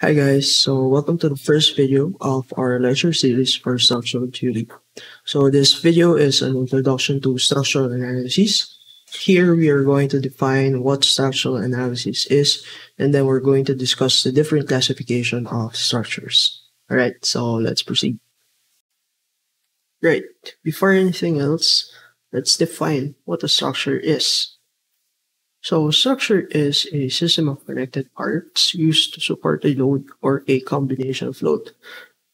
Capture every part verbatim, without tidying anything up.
Hi guys, so welcome to the first video of our lecture series for structural theory. So this video is an introduction to structural analysis. Here we are going to define what structural analysis is, and then we're going to discuss the different classification of structures. Alright, so let's proceed. Right, before anything else, let's define what a structure is. So structure is a system of connected parts used to support a load or a combination of load.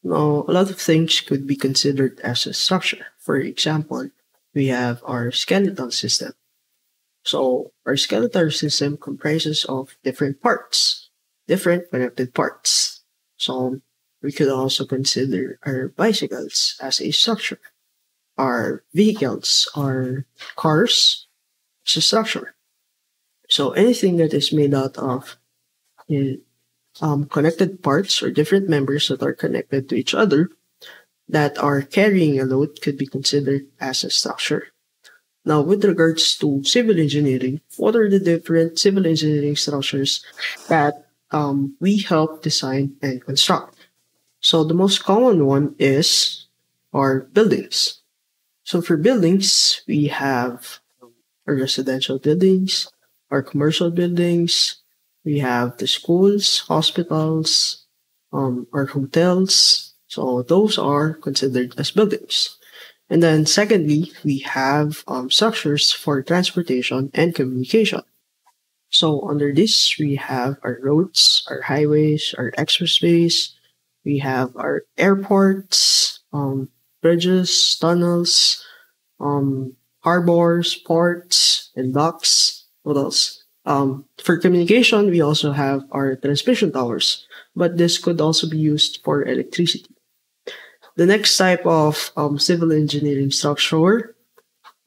Now, a lot of things could be considered as a structure. For example, we have our skeletal system. So our skeletal system comprises of different parts, different connected parts. So we could also consider our bicycles as a structure. Our vehicles, our cars, it's a structure. So anything that is made out of um, connected parts or different members that are connected to each other that are carrying a load could be considered as a structure. Now, with regards to civil engineering, what are the different civil engineering structures that um, we help design and construct? So the most common one is our buildings. So for buildings, we have our residential buildings, our commercial buildings, we have the schools, hospitals, um, our hotels. So those are considered as buildings. And then secondly, we have um, structures for transportation and communication. So under this, we have our roads, our highways, our expressways, we have our airports, um, bridges, tunnels, um, harbors, ports, and docks. What else? Um, for communication, we also have our transmission towers, but this could also be used for electricity. The next type of um, civil engineering structure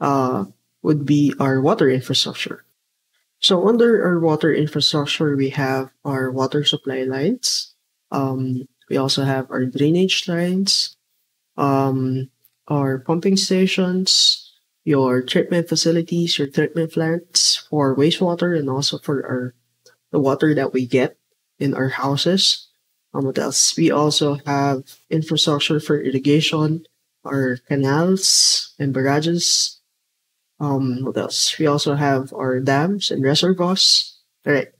uh, would be our water infrastructure. So under our water infrastructure, we have our water supply lines. Um, we also have our drainage lines, um, our pumping stations, your treatment facilities, your treatment plants for wastewater, and also for our the water that we get in our houses. Um, what else? We also have infrastructure for irrigation, our canals and barrages. Um, what else? We also have our dams and reservoirs. All right.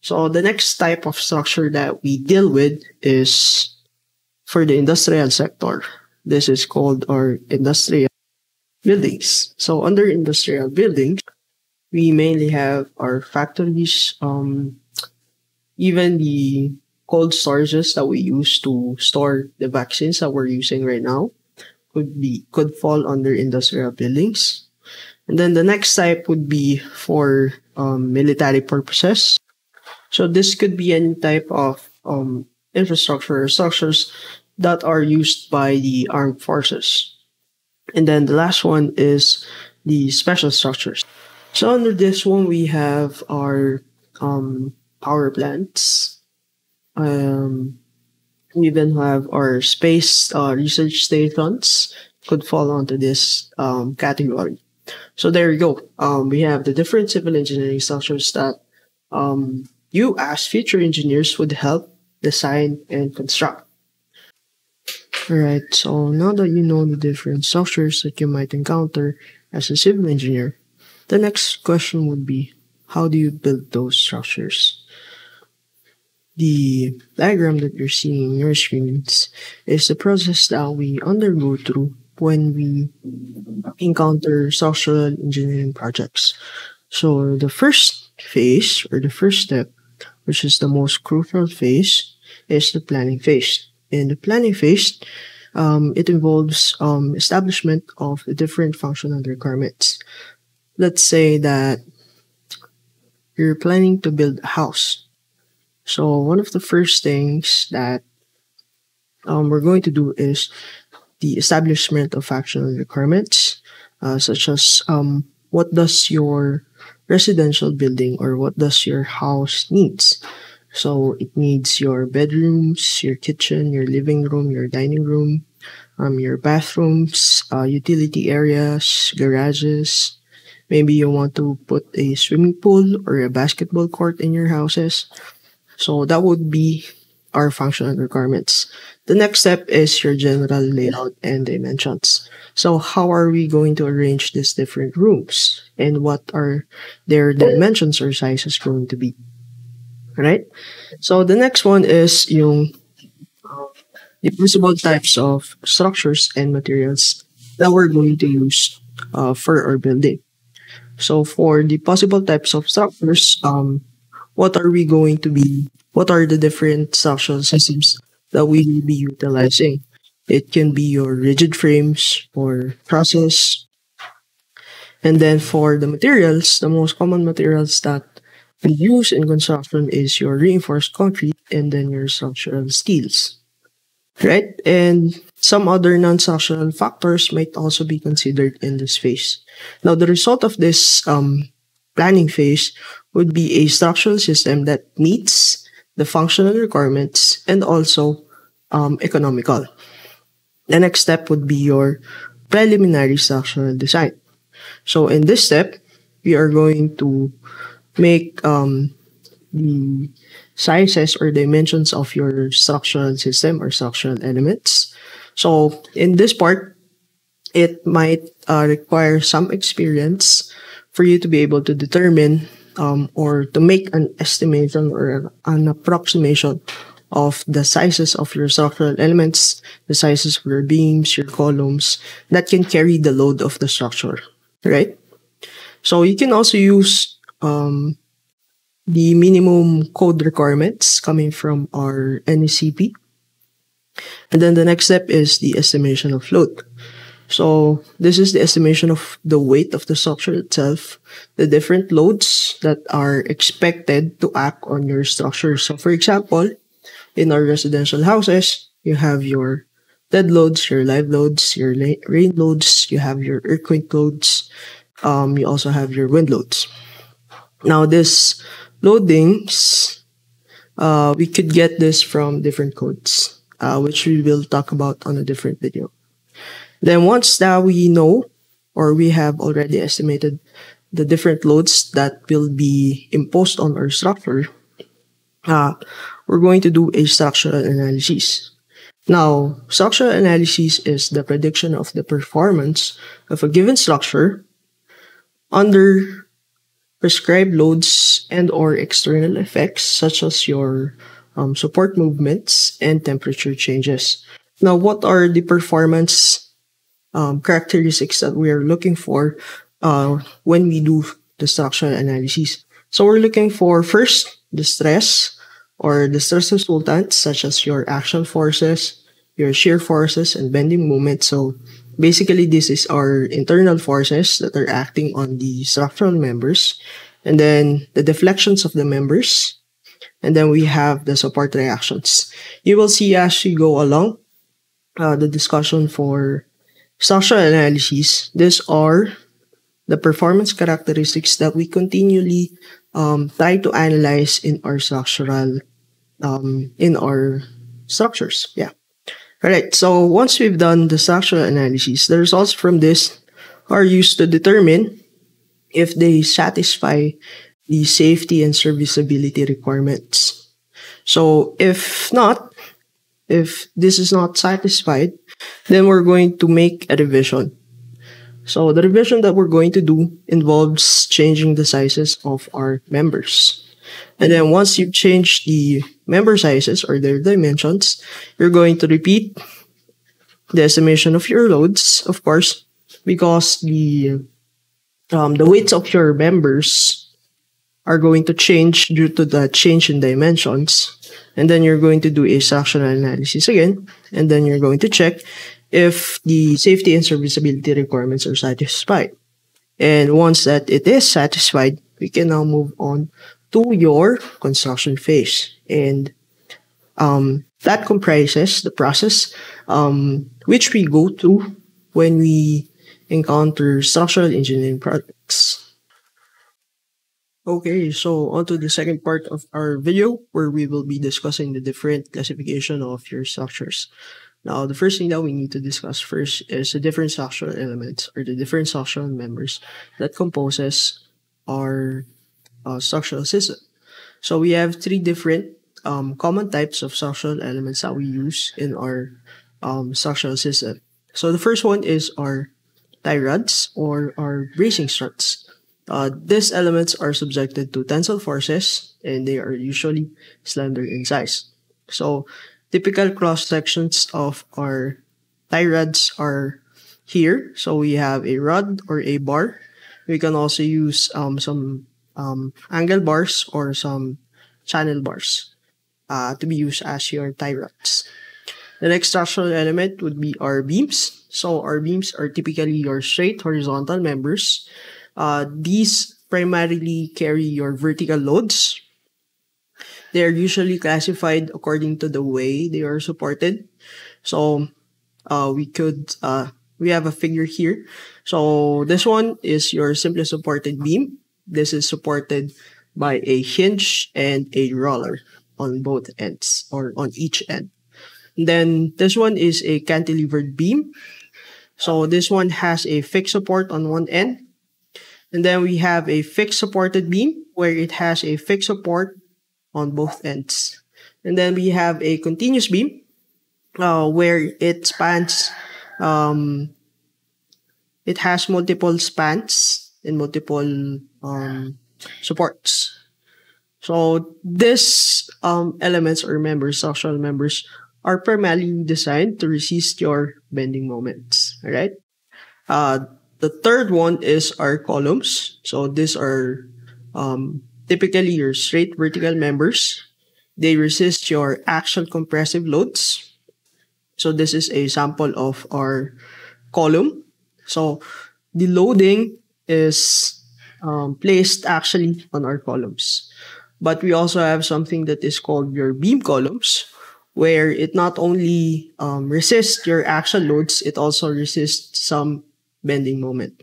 So the next type of structure that we deal with is for the industrial sector. This is called our industrial buildings. So under industrial buildings, we mainly have our factories, um, even the cold storages that we use to store the vaccines that we're using right now could be could fall under industrial buildings. And then the next type would be for um, military purposes. So this could be any type of um, infrastructure or structures that are used by the armed forces. And then the last one is the special structures. So under this one, we have our um, power plants. Um, we even have our space uh, research stations could fall onto this um, category. So there you go. Um, we have the different civil engineering structures that um, you as future engineers would help design and construct. Alright, so now that you know the different structures that you might encounter as a civil engineer, the next question would be, how do you build those structures? The diagram that you're seeing on your screens is the process that we undergo through when we encounter structural engineering projects. So the first phase, or the first step, which is the most crucial phase, is the planning phase. In the planning phase, um, it involves um, establishment of the different functional requirements. Let's say that you're planning to build a house. So one of the first things that um, we're going to do is the establishment of functional requirements, uh, such as um, what does your residential building or what does your house needs? So it needs your bedrooms, your kitchen, your living room, your dining room, um, your bathrooms, uh, utility areas, garages. Maybe you want to put a swimming pool or a basketball court in your houses. So that would be our functional requirements. The next step is your general layout and dimensions. So how are we going to arrange these different rooms and what are their dimensions or sizes going to be? All right. So the next one is yung uh, the possible types of structures and materials that we're going to use uh, for our building. So for the possible types of structures, um, what are we going to be? What are the different structural systems that we will be utilizing? It can be your rigid frames or trusses. And then for the materials, the most common materials that we use in construction is your reinforced concrete and then your structural steels. Right? And some other non-structural factors might also be considered in this phase. Now, the result of this um, planning phase would be a structural system that meets the functional requirements and also um, economical. The next step would be your preliminary structural design. So in this step, we are going to make um, the sizes or dimensions of your structural system or structural elements. So in this part, it might uh, require some experience for you to be able to determine um, or to make an estimation or an approximation of the sizes of your structural elements, the sizes of your beams, your columns that can carry the load of the structure, right? So you can also use um, the minimum code requirements coming from our N E C B. And then the next step is the estimation of load. So this is the estimation of the weight of the structure itself, the different loads that are expected to act on your structure. So for example, in our residential houses, you have your dead loads, your live loads, your rain loads, you have your earthquake loads, um, you also have your wind loads. Now this loadings, uh, we could get this from different codes. Uh, which we will talk about on a different video. Then once that we know or we have already estimated the different loads that will be imposed on our structure, uh, we're going to do a structural analysis. Now, structural analysis is the prediction of the performance of a given structure under prescribed loads and or external effects such as your Um, support movements and temperature changes. Now, what are the performance um, characteristics that we are looking for uh, when we do the structural analysis? So we're looking for first the stress or the stress resultants such as your axial forces, your shear forces, and bending moments. So basically this is our internal forces that are acting on the structural members, and then the deflections of the members. And then we have the support reactions. You will see as we go along uh, the discussion for structural analysis. These are the performance characteristics that we continually um, try to analyze in our structural, um, in our structures. Yeah. All right. So once we've done the structural analysis, the results from this are used to determine if they satisfy the safety and serviceability requirements. So if not, if this is not satisfied, then we're going to make a revision. So the revision that we're going to do involves changing the sizes of our members. And then once you change the member sizes or their dimensions, you're going to repeat the estimation of your loads, of course, because the, um, the weights of your members are going to change due to the change in dimensions. And then you're going to do a structural analysis again. And then you're going to check if the safety and serviceability requirements are satisfied. And once that it is satisfied, we can now move on to your construction phase. And um, that comprises the process um, which we go through when we encounter structural engineering projects. Okay, so on to the second part of our video where we will be discussing the different classification of your structures. Now, the first thing that we need to discuss first is the different structural elements or the different structural members that composes our uh, structural system. So we have three different um, common types of structural elements that we use in our um, structural system. So the first one is our tie rods or our bracing struts. Uh, these elements are subjected to tensile forces and they are usually slender in size. So typical cross sections of our tie rods are here. So we have a rod or a bar. We can also use um, some um, angle bars or some channel bars uh, to be used as your tie rods. The next structural element would be our beams. So our beams are typically your straight horizontal members. Uh, these primarily carry your vertical loads. They are usually classified according to the way they are supported. So uh, we could, uh, we have a figure here. So this one is your simply supported beam. This is supported by a hinge and a roller on both ends or on each end. Then this one is a cantilevered beam. So this one has a fixed support on one end. And then we have a fixed supported beam where it has a fixed support on both ends. And then we have a continuous beam uh, where it spans, um, it has multiple spans and multiple um, supports. So these um, elements or members, structural members, are primarily designed to resist your bending moments. All right. Uh, the third one is our columns. So these are um, typically your straight vertical members. They resist your axial compressive loads. So this is a sample of our column. So the loading is um, placed actually on our columns. But we also have something that is called your beam columns, where it not only um, resists your axial loads, it also resists some bending moment.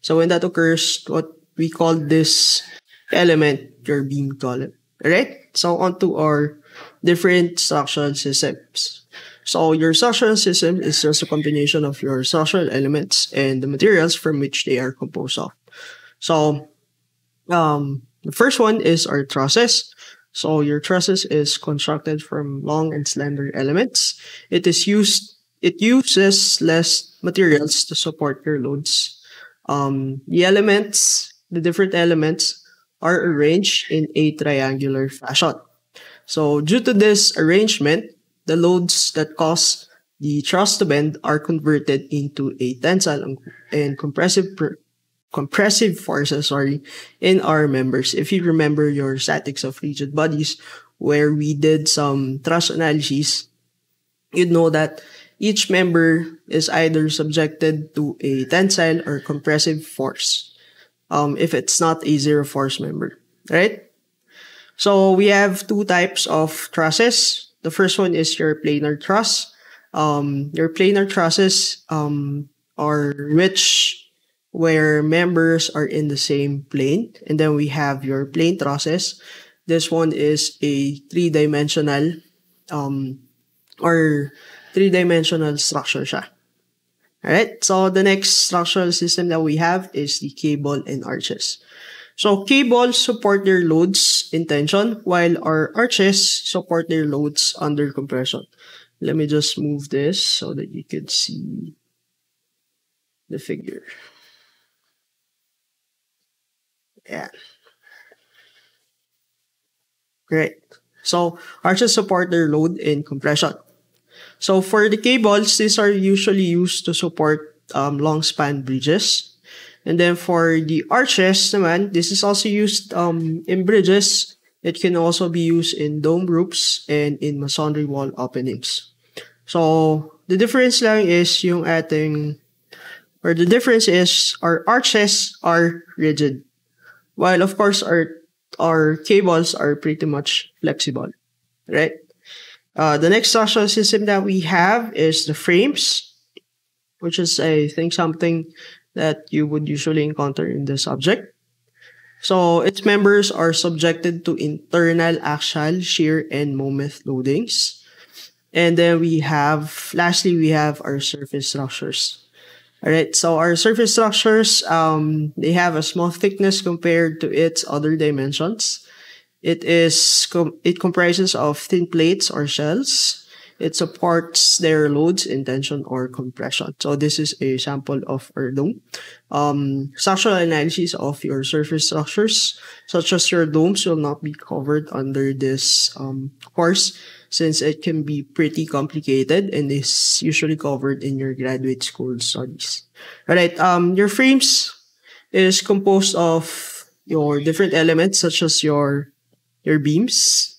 So when that occurs, what we call this element your beam column. Alright? So on to our different structural systems. So your structural system is just a combination of your structural elements and the materials from which they are composed of. So um, the first one is our trusses. So your trusses is constructed from long and slender elements. It is used, it uses less materials to support your loads. Um, the elements, the different elements are arranged in a triangular fashion. So due to this arrangement, the loads that cause the truss to bend are converted into a tensile and compressive compressive forces, sorry, in our members. If you remember your statics of rigid bodies, where we did some truss analyses, you'd know that each member is either subjected to a tensile or compressive force, um, if it's not a zero force member, right? So we have two types of trusses. The first one is your planar truss. Um, your planar trusses um, are rich where members are in the same plane. And then we have your plane trusses. This one is a three-dimensional um, or three-dimensional structure siya. Alright, so the next structural system that we have is the cable and arches. So cables support their loads in tension while our arches support their loads under compression. Let me just move this so that you could see the figure. Yeah. Great. So arches support their load in compression. So for the cables, these are usually used to support um, long span bridges. And then for the arches naman, this is also used um, in bridges. It can also be used in dome roofs and in masonry wall openings. So the difference lang is yung ating, or the difference is our arches are rigid, while of course our our cables are pretty much flexible, right? Uh, the next structural system that we have is the frames, which is I think something that you would usually encounter in the subject. So its members are subjected to internal axial, shear, and moment loadings. And then we have, lastly, we have our surface structures. All right, so our surface structures, um, they have a small thickness compared to its other dimensions. It is com it comprises of thin plates or shells. It supports their loads in tension or compression. So this is a sample of our dome. Um, structural analysis of your surface structures, such as your domes, will not be covered under this um, course, since it can be pretty complicated and is usually covered in your graduate school studies. All right, um, your frames is composed of your different elements, such as your, your beams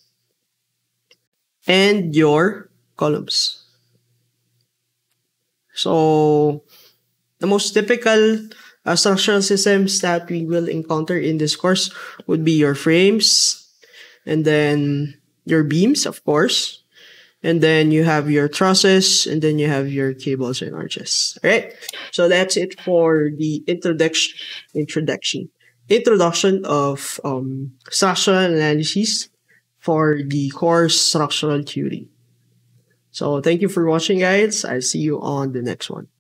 and your columns. So the most typical uh, structural systems that we will encounter in this course would be your frames, and then your beams, of course, and then you have your trusses, and then you have your cables and arches. All right, so that's it for the introduction introduction introduction of um, structural analysis for the course structural theory. So thank you for watching, guys. I'll see you on the next one.